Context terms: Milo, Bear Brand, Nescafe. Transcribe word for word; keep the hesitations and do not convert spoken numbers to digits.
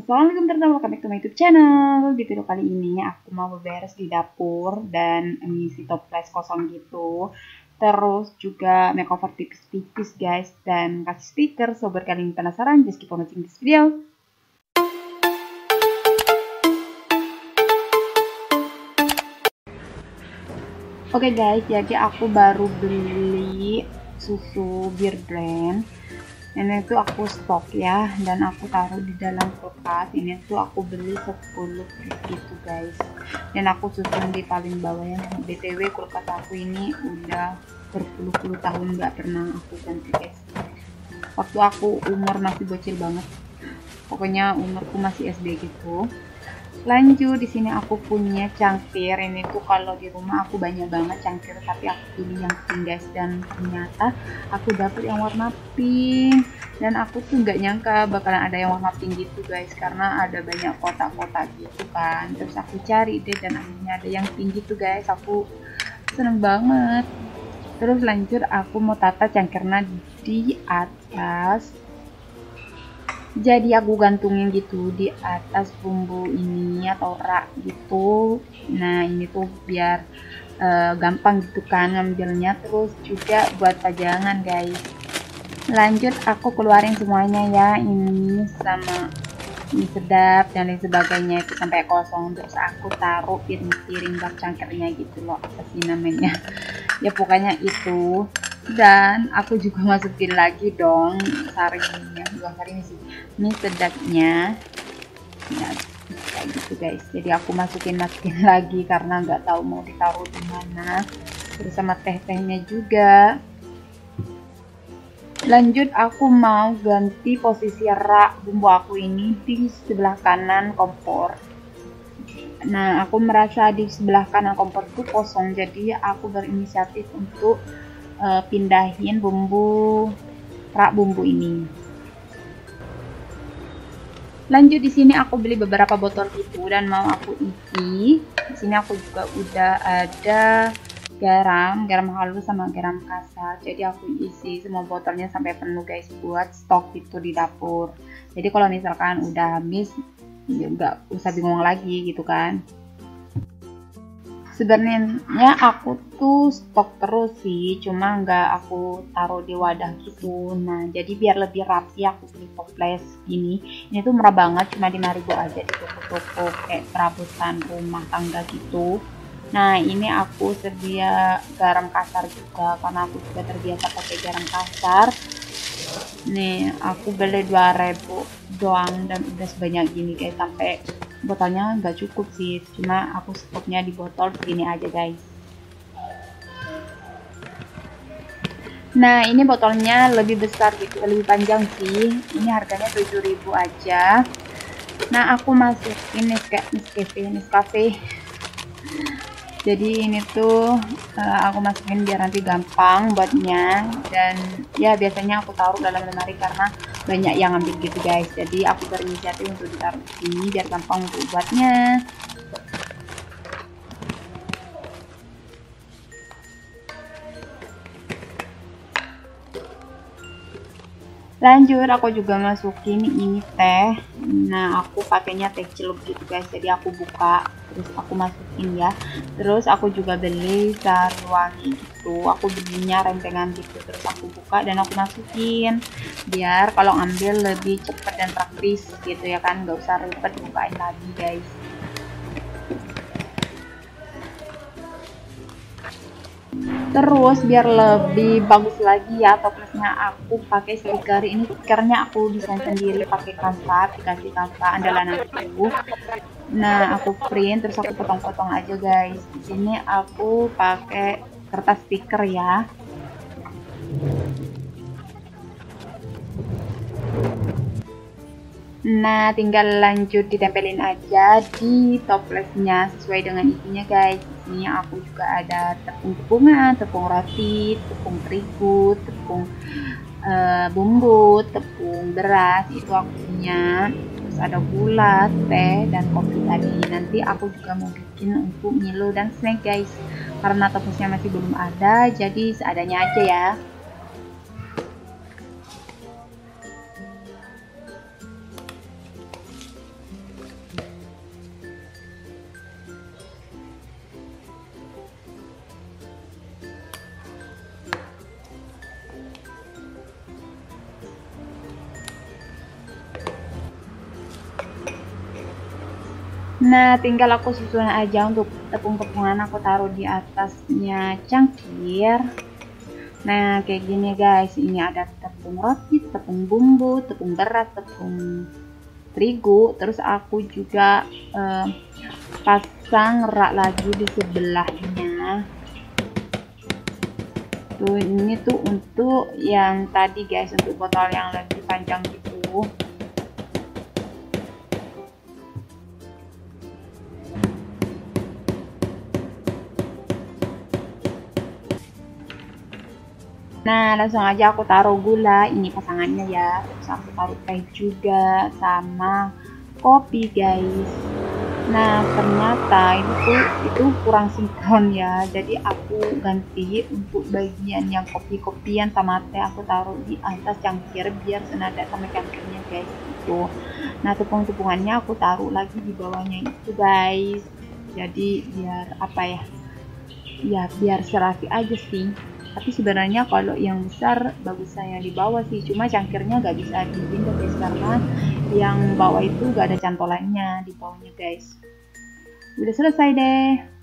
Assalamualaikum teman-teman, welcome back to my YouTube channel. Di video kali ini aku mau beberes di dapur dan ngisi toples kosong gitu. Terus juga makeover tipis-tipis guys, dan kasih stiker. So buat kalian penasaran, just keep on watching this video. Oke okay guys, jadi aku baru beli susu Bear Brand. Ini tuh aku stok ya, dan aku taruh di dalam kulkas. Ini tuh aku beli sepuluh piece gitu guys, dan aku susun di paling bawah ya. B T W kulkas aku ini udah berpuluh-puluh tahun gak pernah aku ganti guys. Waktu aku umur masih bocil banget, pokoknya umurku masih S D gitu. Lanjut, di sini aku punya cangkir. Ini tuh kalau di rumah aku banyak banget cangkir, tapi aku pilih yang pink guys, dan ternyata aku dapet yang warna pink. Dan aku tuh nggak nyangka bakalan ada yang warna pink gitu guys, karena ada banyak kotak-kotak gitu kan. Terus aku cari deh, dan akhirnya ada yang pink gitu guys. Aku seneng banget. Terus lanjut, aku mau tata cangkirnya di atas. Jadi aku gantungin gitu di atas bumbu ini atau rak gitu. Nah ini tuh biar uh, gampang gitu kan ngambilnya. Terus juga buat pajangan guys. Lanjut aku keluarin semuanya ya, ini sama ini sedap dan lain sebagainya itu sampai kosong. Terus aku taruh piring-piring bak cangkirnya gitu loh, apa sih namanya ya, pokoknya itu. Dan aku juga masukin lagi dong saringnya, bukan saring sih, ini sedapnya ya kayak gitu guys. Jadi aku masukin masukin lagi karena nggak tahu mau ditaruh di mana. Terus sama teh-tehnya juga. Lanjut aku mau ganti posisi rak bumbu aku ini di sebelah kanan kompor. Nah aku merasa di sebelah kanan kompor itu kosong, jadi aku berinisiatif untuk Uh, pindahin bumbu rak bumbu ini. Lanjut di sini aku beli beberapa botol gitu dan mau aku isi. Di sini aku juga udah ada garam, garam halus sama garam kasar. Jadi aku isi semua botolnya sampai penuh guys, buat stok gitu di dapur. Jadi kalau misalkan udah habis ya nggak usah bingung lagi gitu kan. Sebenarnya aku tuh stok terus sih, cuma nggak aku taruh di wadah gitu. Nah jadi biar lebih rapi aku beli toples gini. Ini tuh murah banget, cuma lima ribu aja di toko-toko kayak perabotan rumah tangga gitu. Nah ini aku sedia garam kasar juga, karena aku juga terbiasa pakai garam kasar. Nih aku beli dua ribu doang dan udah sebanyak gini kayak sampai botolnya nggak cukup sih, cuma aku stoknya di botol begini aja guys. Nah ini botolnya lebih besar gitu, lebih panjang sih. Ini harganya tujuh ribu aja. Nah aku masukin Nescafe Nescafe. Jadi ini tuh uh, aku masukin biar nanti gampang buatnya. Dan ya biasanya aku taruh dalam lemari karena banyak yang ambil gitu guys. Jadi aku berinisiatif untuk ditaruh di sini biar gampang untuk buatnya. Lanjut aku juga masukin ini teh. Nah aku pakainya teh celup gitu guys, jadi aku buka terus aku masukin ya. Terus aku juga beli sari wangi gitu, aku belinya rentengan gitu. Terus aku buka dan aku masukin biar kalau ambil lebih cepet dan praktis gitu ya kan, nggak usah ribet bukain lagi guys. Terus biar lebih bagus lagi ya toplesnya, aku pakai stiker. Ini stikernya aku desain sendiri pakai kanvas, dikasih kanvas andalan aku. Nah aku print terus aku potong-potong aja guys. Di sini aku pakai kertas stiker ya. Nah tinggal lanjut ditempelin aja di toplesnya sesuai dengan isinya guys. Ini aku juga ada tepung-tepungan, tepung roti, tepung terigu, tepung uh, bumbu, tepung beras itu aku punya. Terus ada gula, teh, dan kopi tadi. Nanti aku juga mau bikin untuk Milo dan snack guys, karena tepungnya masih belum ada, jadi seadanya aja ya. Nah, tinggal aku susun aja untuk tepung-tepungan, aku taruh di atasnya cangkir. Nah, kayak gini guys, ini ada tepung roti, tepung bumbu, tepung beras, tepung terigu. Terus aku juga eh, pasang rak lagi di sebelahnya. Tuh, ini tuh untuk yang tadi guys, untuk botol yang lebih panjang gitu. Nah, langsung aja aku taruh gula, ini pasangannya ya. Terus aku taruh teh juga sama kopi guys. Nah, ternyata itu tuh itu kurang sinkron ya, jadi aku ganti untuk bagian yang kopi-kopian sama teh aku taruh di atas cangkir biar senada sama cangkirnya guys itu. Nah, tepung-tepungannya aku taruh lagi di bawahnya itu guys, jadi biar apa ya, ya biar serapi aja sih. Tapi sebenarnya kalau yang besar bagus saya di bawah sih, cuma cangkirnya gak bisa dipindah guys karena yang bawah itu gak ada cantolannya di bawahnya guys. Udah selesai deh.